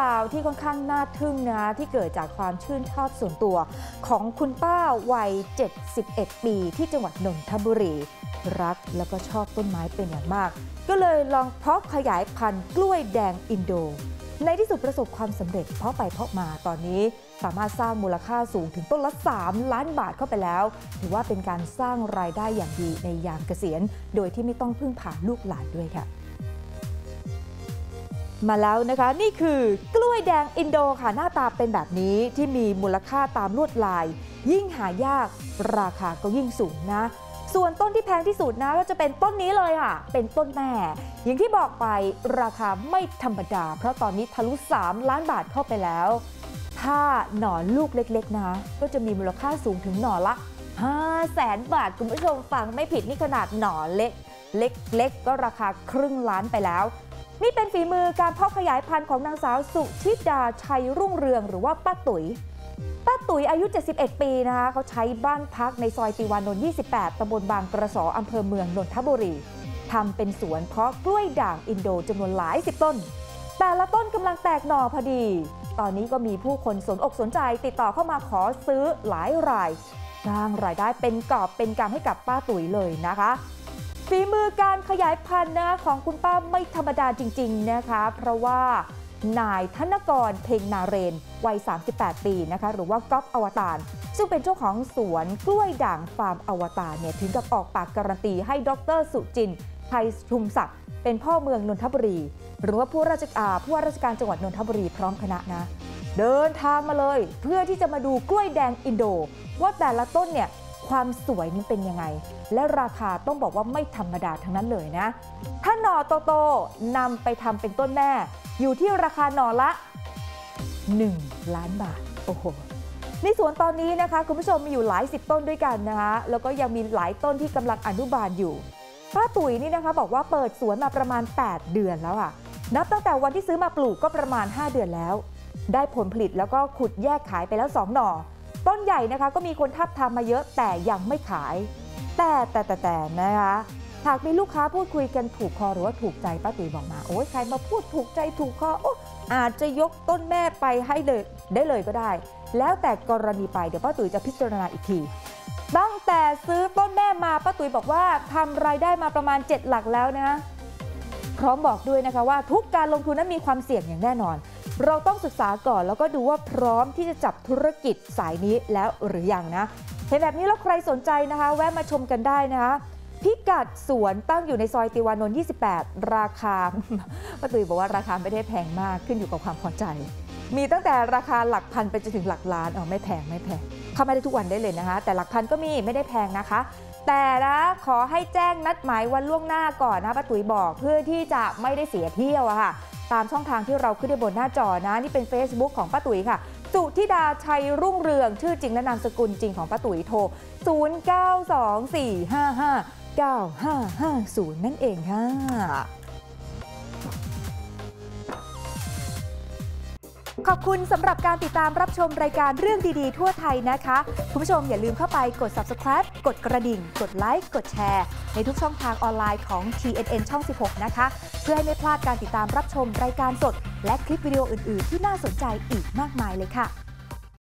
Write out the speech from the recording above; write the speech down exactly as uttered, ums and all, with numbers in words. ราวที่ค่อนข้างน่าทึ่งนะที่เกิดจากความชื่นชอบส่วนตัวของคุณป้าวัยเจ็ดสิบเอ็ดปีที่จังหวัดนนทบุรีรักแล้วก็ชอบต้นไม้เป็นอย่างมากก็เลยลองเพาะขยายพันธุ์กล้วยแดงอินโดในที่สุดประสบความสำเร็จเพาะไปเพาะมาตอนนี้สามารถสร้างมูลค่าสูงถึงต้นละสามล้านบาทเข้าไปแล้วถือว่าเป็นการสร้างรายได้อย่างดีในยามเกษียณโดยที่ไม่ต้องพึ่งพาลูกหลานด้วยค่ะมาแล้วนะคะนี่คือกล้วยแดงอินโดค่ะหน้าตาเป็นแบบนี้ที่มีมูลค่าตามลวดลายยิ่งหายากราคาก็ยิ่งสูงนะส่วนต้นที่แพงที่สุดนะก็จะเป็นต้นนี้เลยค่ะเป็นต้นแม่อย่างที่บอกไปราคาไม่ธรรมดาเพราะตอนนี้ทะลุสามล้านบาทเข้าไปแล้วถ้าหน่อลูกเล็กๆนะก็จะมีมูลค่าสูงถึงหน่อละห้าแสนบาทคุณผู้ชมฟังไม่ผิดนี่ขนาดหน่อเล็กเล็กๆก็ราคาครึ่งล้านไปแล้วนี่เป็นฝีมือการเพาะขยายพันธุ์ของนางสาวสุธิดาชัยรุ่งเรืองหรือว่าป้าตุ๋ยป้าตุ๋ยอายุเจ็ดสิบเอ็ดปีนะคะเขาใช้บ้านพักในซอยติวานนท์ยี่สิบแปดตำบลบางกระสออำเภอเมืองนนทบุรีทำเป็นสวนเพาะกล้วยด่างอินโดจำนวนหลายสิบต้นแต่ละต้นกำลังแตกหน่อพอดีตอนนี้ก็มีผู้คนสนอกสนใจติดต่อเข้ามาขอซื้อหลายรายสร้างรายได้เป็นกอบเป็นกำให้กับป้าตุ๋ยเลยนะคะฝีมือการขยายพันธุ์นะของคุณป้าไม่ธรรมดาจริงๆนะคะเพราะว่านายธนกรเพ็งนาเรนวัยสามสิบแปดปีนะคะหรือว่าก๊อฟอวตารซึ่งเป็นเจ้าของสวนกล้วยด่างฟาร์มอวตารเนี่ยถึงกับออกปากการันตีให้ดร.สุจินต์ ไพชุมศักดิ์เป็นพ่อเมืองนนทบุรีหรือว่าผู้ราชการผู้ว่าราชการจังหวัดนนทบุรีพร้อมคณะนะเดินทางมาเลยเพื่อที่จะมาดูกล้วยแดงอินโดว่าแต่ละต้นเนี่ยความสวยนี่เป็นยังไงและราคาต้องบอกว่าไม่ธรรมดาทั้งนั้นเลยนะถ้าหน่อโตๆนำไปทำเป็นต้นแม่อยู่ที่ราคาหน่อละหนึ่งล้านบาทโอ้โหในสวนตอนนี้นะคะคุณผู้ชมมีอยู่หลายสิบต้นด้วยกันนะคะแล้วก็ยังมีหลายต้นที่กำลังอนุบาลอยู่ป้าตุ๋ยนี่นะคะบอกว่าเปิดสวนมาประมาณแปดเดือนแล้วค่ะนับตั้งแต่วันที่ซื้อมาปลูกก็ประมาณห้าเดือนแล้วได้ผลผลิตแล้วก็ขุดแยกขายไปแล้วสองหน่อต้นใหญ่นะคะก็มีคนทับทามมาเยอะแต่ยังไม่ขายแต่แต่แต่แต่นะคะหากมีลูกค้าพูดคุยกันถูกคอหรือว่าถูกใจป้าตุ๋ยบอกมาโอ้ยใครมาพูดถูกใจถูกคอโอ้อาจจะยกต้นแม่ไปให้เลยได้เลยก็ได้แล้วแต่กรณีไปเดี๋ยวป้าตุ๋ยจะพิจารณาอีกทีตั้งแต่ซื้อต้นแม่มาป้าตุ๋ยบอกว่าทำรายได้มาประมาณเจ็ดหลักแล้วนะพร้อมบอกด้วยนะคะว่าทุกการลงทุนนั้นมีความเสี่ยงอย่างแน่นอนเราต้องศึกษาก่อนแล้วก็ดูว่าพร้อมที่จะจับธุรกิจสายนี้แล้วหรือยังนะเห็นแบบนี้แล้วใครสนใจนะคะแวะมาชมกันได้นะคะพิกัดสวนตั้งอยู่ในซอยติวานนท์ยี่สิบแปดราคาป้าตุ๋ยบอกว่าราคาไม่ได้แพงมากขึ้นอยู่กับความพอใจมีตั้งแต่ราคาหลักพันไปจนถึงหลักล้านอ๋อไม่แพงไม่แพงเข้ามาได้ทุกวันได้เลยนะคะแต่หลักพันก็มีไม่ได้แพงนะคะแต่นะขอให้แจ้งนัดหมายวันล่วงหน้าก่อนนะป้าตุ๋ยบอกเพื่อที่จะไม่ได้เสียเที่ยวอะค่ะตามช่องทางที่เราขึ้นได้บนหน้าจอนะนี่เป็น Facebook ของป้าตุ๋ยค่ะสุธิดาชัยรุ่งเรืองชื่อจริงและนามสกุลจริงของป้าตุ๋ยโทรศูนย์ เก้า สอง สี่ ห้า ห้า เก้า ห้า ห้า ศูนย์นั่นเองค่ะขอบคุณสำหรับการติดตามรับชมรายการเรื่องดีๆทั่วไทยนะคะคุณผู้ชมอย่าลืมเข้าไปกด ซับสไครบ์ กดกระดิ่งกดไลค์กดแชร์ในทุกช่องทางออนไลน์ของ ที เอ็น เอ็น ช่องสิบหกนะคะเพื่อให้ไม่พลาดการติดตามรับชมรายการสดและคลิปวิดีโออื่นๆที่น่าสนใจอีกมากมายเลยค่ะ